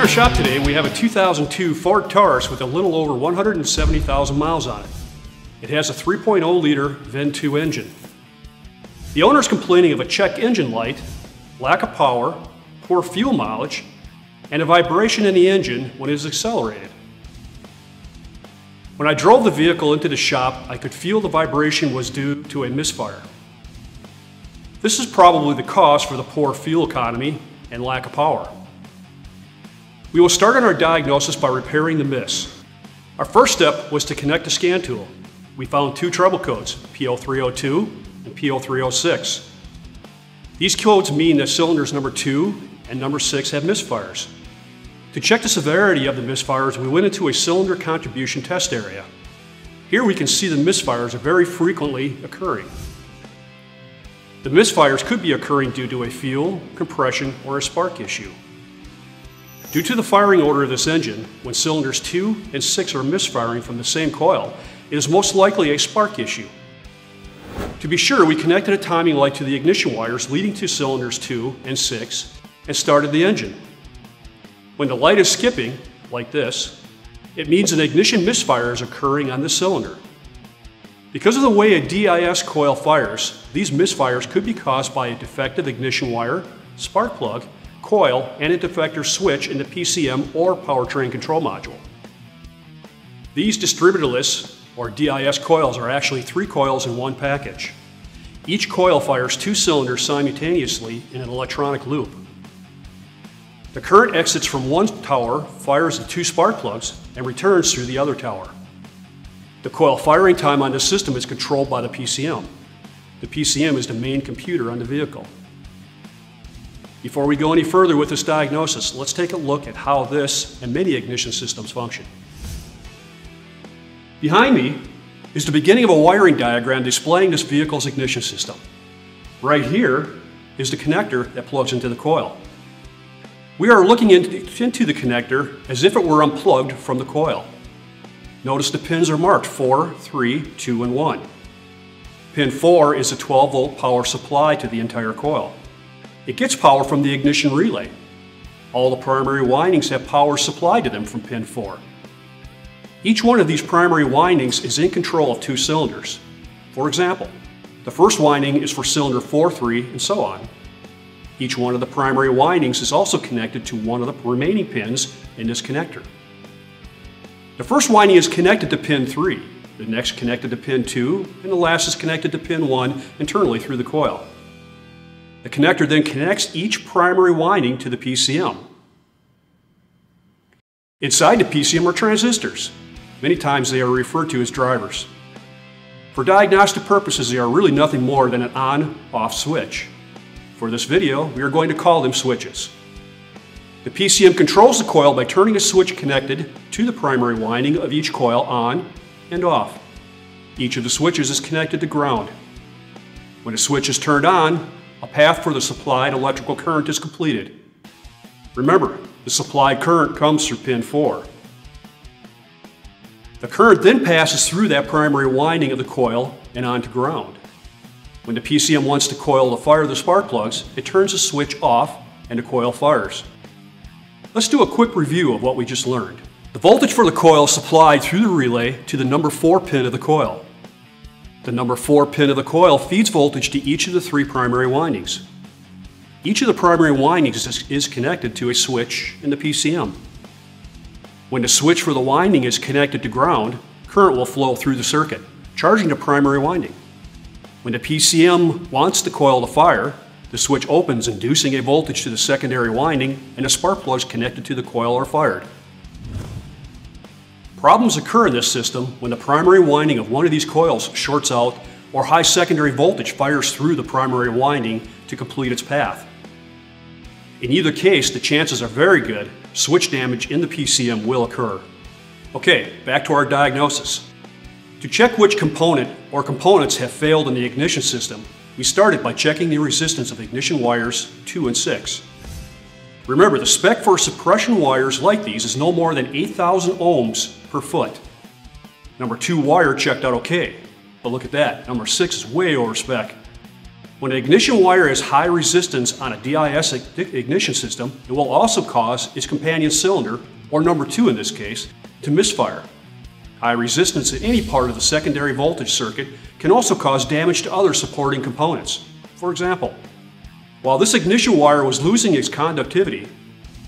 our shop today, we have a 2002 Ford Taurus with a little over 170,000 miles on it. It has a 3.0-liter VEN2 engine. The owner is complaining of a check engine light, lack of power, poor fuel mileage, and a vibration in the engine when it is accelerated. When I drove the vehicle into the shop, I could feel the vibration was due to a misfire. This is probably the cause for the poor fuel economy and lack of power. We will start on our diagnosis by repairing the miss. Our first step was to connect the scan tool. We found two trouble codes, P0302 and P0306. These codes mean that cylinders number 2 and number 6 have misfires. To check the severity of the misfires, we went into a cylinder contribution test area. Here we can see the misfires are very frequently occurring. The misfires could be occurring due to a fuel, compression, or a spark issue. Due to the firing order of this engine, when cylinders 2 and 6 are misfiring from the same coil, it is most likely a spark issue. To be sure, we connected a timing light to the ignition wires leading to cylinders 2 and 6 and started the engine. When the light is skipping, like this, it means an ignition misfire is occurring on the cylinder. Because of the way a DIS coil fires, these misfires could be caused by a defective ignition wire, spark plug, coil, and a defective switch in the PCM or powertrain control module. These distributorless, or DIS coils, are actually 3 coils in one package. Each coil fires 2 cylinders simultaneously in an electronic loop. The current exits from one tower, fires the 2 spark plugs, and returns through the other tower. The coil firing time on this system is controlled by the PCM. The PCM is the main computer on the vehicle. Before we go any further with this diagnosis, let's take a look at how this and many ignition systems function. Behind me is the beginning of a wiring diagram displaying this vehicle's ignition system. Right here is the connector that plugs into the coil. We are looking into the connector as if it were unplugged from the coil. Notice the pins are marked 4, 3, 2, and 1. Pin 4 is a 12-volt power supply to the entire coil. It gets power from the ignition relay. All the primary windings have power supplied to them from pin 4. Each one of these primary windings is in control of 2 cylinders. For example, the first winding is for cylinder 4, 3, and so on. Each one of the primary windings is also connected to one of the remaining pins in this connector. The first winding is connected to pin 3, the next connected to pin 2, and the last is connected to pin 1 internally through the coil. The connector then connects each primary winding to the PCM. Inside the PCM are transistors. Many times they are referred to as drivers. For diagnostic purposes, they are really nothing more than an on-off switch. For this video, we are going to call them switches. The PCM controls the coil by turning a switch connected to the primary winding of each coil on and off. Each of the switches is connected to ground. When a switch is turned on, a path for the supplied electrical current is completed. Remember, the supplied current comes through pin 4. The current then passes through that primary winding of the coil and onto ground. When the PCM wants the coil to fire the spark plugs, it turns the switch off and the coil fires. Let's do a quick review of what we just learned. The voltage for the coil is supplied through the relay to the number 4 pin of the coil. The number 4 pin of the coil feeds voltage to each of the 3 primary windings. Each of the primary windings is connected to a switch in the PCM. When the switch for the winding is connected to ground, current will flow through the circuit, charging the primary winding. When the PCM wants the coil to fire, the switch opens, inducing a voltage to the secondary winding, and the spark plugs connected to the coil are fired. Problems occur in this system when the primary winding of one of these coils shorts out or high secondary voltage fires through the primary winding to complete its path. In either case, the chances are very good switch damage in the PCM will occur. Okay, back to our diagnosis. To check which component or components have failed in the ignition system, we started by checking the resistance of ignition wires 2 and 6. Remember, the spec for suppression wires like these is no more than 8,000 ohms per foot. Number 2 wire checked out okay, but look at that, number 6 is way over spec. When an ignition wire has high resistance on a DIS ignition system, it will also cause its companion cylinder, or number 2 in this case, to misfire. High resistance at any part of the secondary voltage circuit can also cause damage to other supporting components. For example, while this ignition wire was losing its conductivity,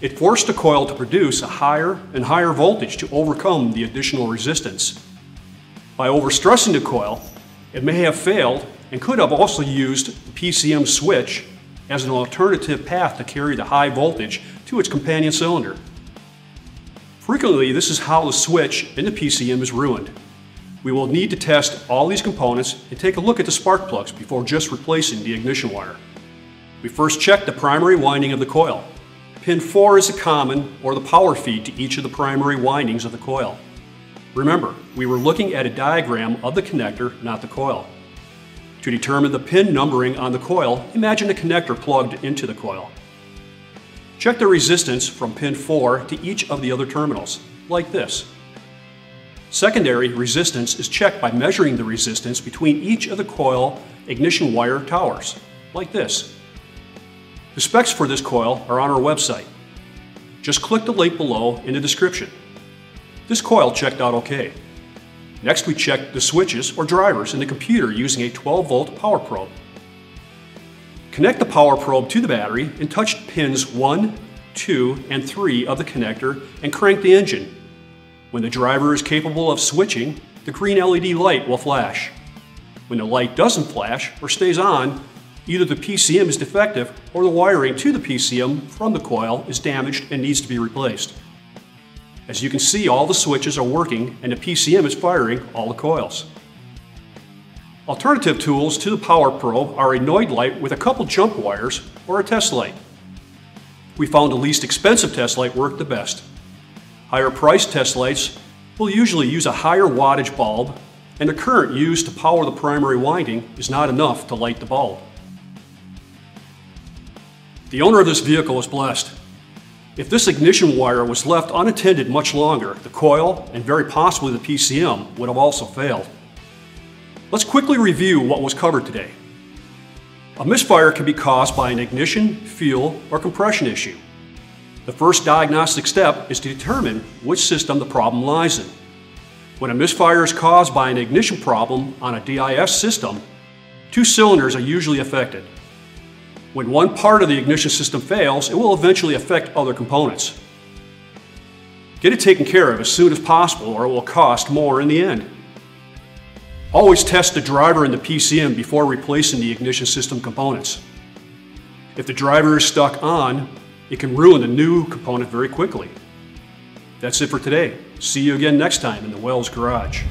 it forced the coil to produce a higher and higher voltage to overcome the additional resistance. By overstressing the coil, it may have failed and could have also used the PCM switch as an alternative path to carry the high voltage to its companion cylinder. Frequently, this is how the switch in the PCM is ruined. We will need to test all these components and take a look at the spark plugs before just replacing the ignition wire. We first check the primary winding of the coil. Pin 4 is the common or the power feed to each of the primary windings of the coil. Remember, we were looking at a diagram of the connector, not the coil. To determine the pin numbering on the coil, imagine a connector plugged into the coil. Check the resistance from pin 4 to each of the other terminals, like this. Secondary resistance is checked by measuring the resistance between each of the coil ignition wire towers, like this. The specs for this coil are on our website. Just click the link below in the description. This coil checked out okay. Next we check the switches or drivers in the computer using a 12-volt power probe. Connect the power probe to the battery and touch pins 1, 2, and 3 of the connector and crank the engine. When the driver is capable of switching, the green LED light will flash. When the light doesn't flash or stays on, either the PCM is defective or the wiring to the PCM from the coil is damaged and needs to be replaced. As you can see, all the switches are working and the PCM is firing all the coils. Alternative tools to the power probe are a Noid light with a couple jump wires or a test light. We found the least expensive test light worked the best. Higher priced test lights will usually use a higher wattage bulb, and the current used to power the primary winding is not enough to light the bulb. The owner of this vehicle is blessed. If this ignition wire was left unattended much longer, the coil, and very possibly the PCM, would have also failed. Let's quickly review what was covered today. A misfire can be caused by an ignition, fuel, or compression issue. The first diagnostic step is to determine which system the problem lies in. When a misfire is caused by an ignition problem on a DIS system, two cylinders are usually affected. When one part of the ignition system fails, it will eventually affect other components. Get it taken care of as soon as possible, or it will cost more in the end. Always test the driver and the PCM before replacing the ignition system components. If the driver is stuck on, it can ruin the new component very quickly. That's it for today. See you again next time in the Wells Garage.